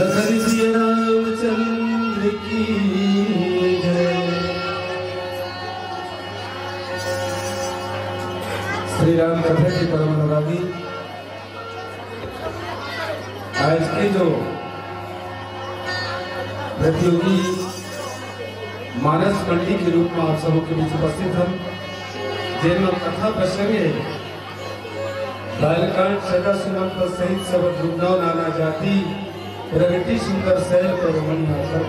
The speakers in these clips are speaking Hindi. श्री राम कथा की परम अनुरागी आज के जो प्रतियोगी मानस मंडी के रूप में आप सबों के बीच उपस्थित हम जिनमें कथा प्रसंगे बालकांड सदा सुमन पर सहित सब ढूंढना नाना जाति प्रगति सुंदर शैल पर मन नाता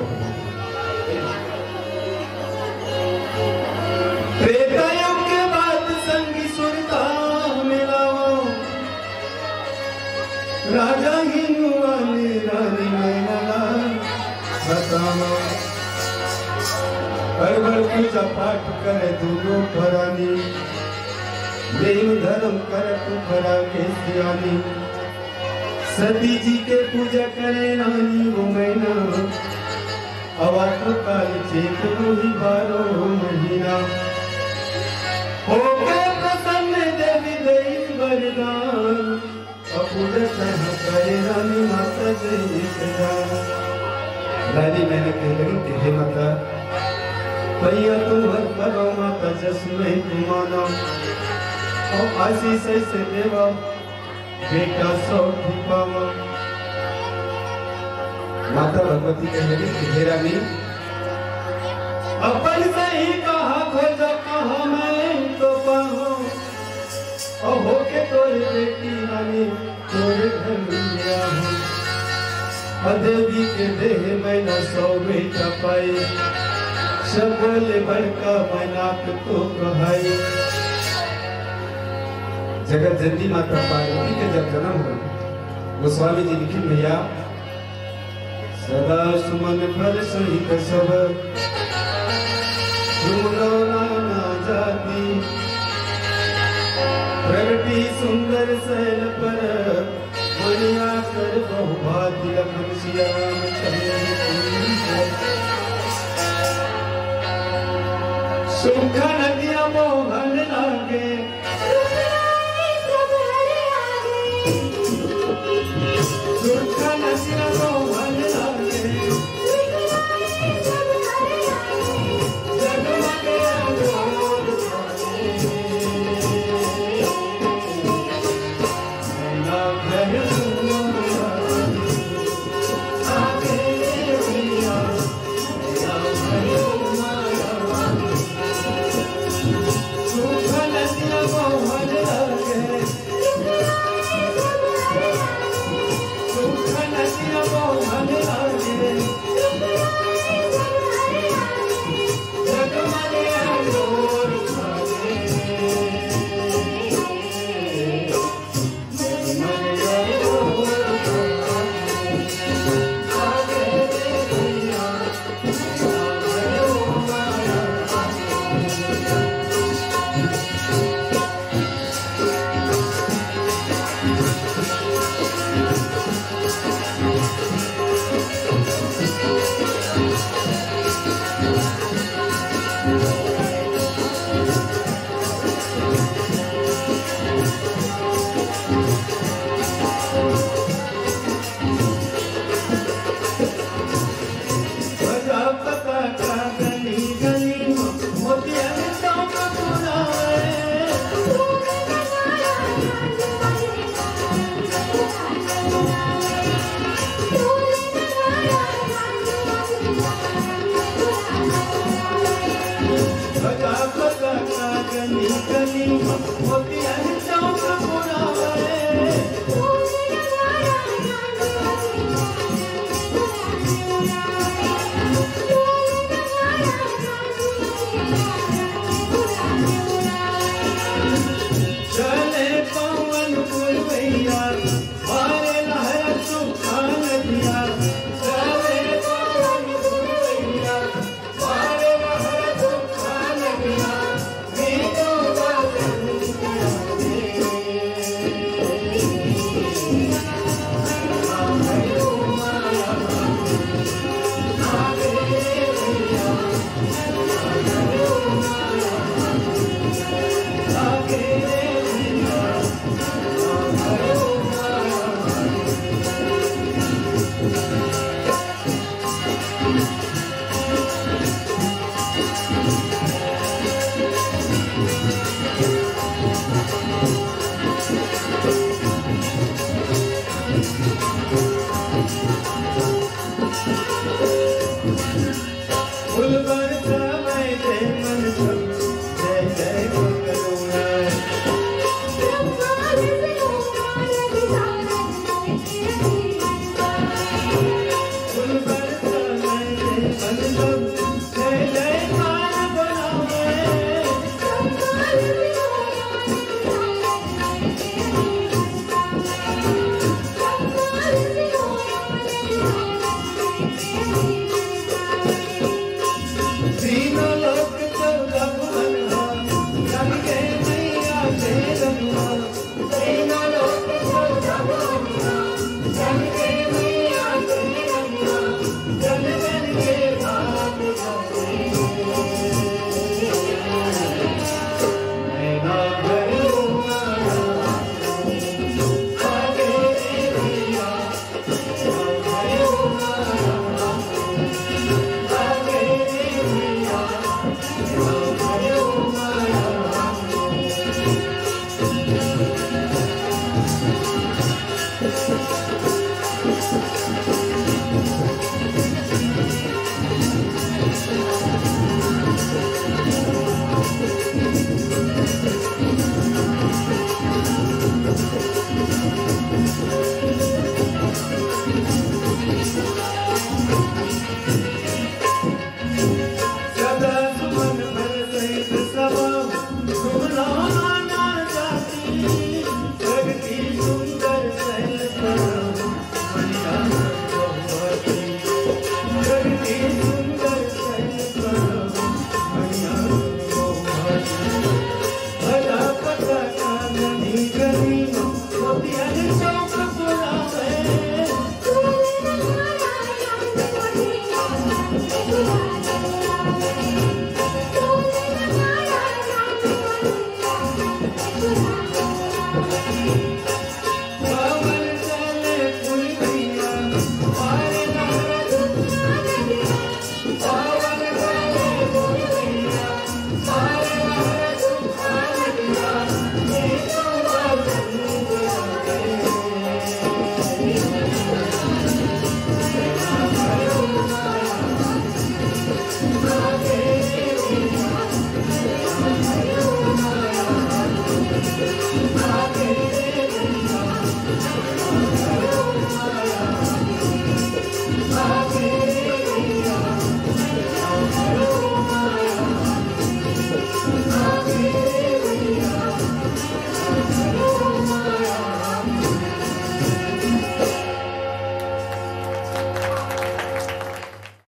राजा हिनु वाले रानी मैना सतामा परवर पूजा पाठ करे दोनों भरानी देव धर्म कर तू भरा के सियानी सती जी के पूजा करे रानी वो मैना अवात्र काल चेत मोहि बारो महीना होके प्रसन्न देवी दई वरदान पूजा सह करे रानी माता जय सदा रानी मैंने कह रही कि हे माता भैया तुम हर करो माता जस में तुम्हारा और आशीष से देवा बेटा सौ पावा माता भगवती कह रही कि हे रानी अपन से ही कहा खोजा कहा मैं तो पाऊं और होके तोरे बेटी रानी तोरे घर लिया हूँ अदेवी के देह मैंने सौ बेटा पाए सबल बड़का मैना तो कहाई जगत जननी माता पार्वती के जब जन्म हुआ गोस्वामी जी लिखी भैया सदा सुमन फल सहित सब ढूंढो नाना जाति प्रगति सुंदर शैल पर मनिया कर बहुभाति लखन श्याम सुख नदिया मोहन लागे सुख नदिया मोहन लागे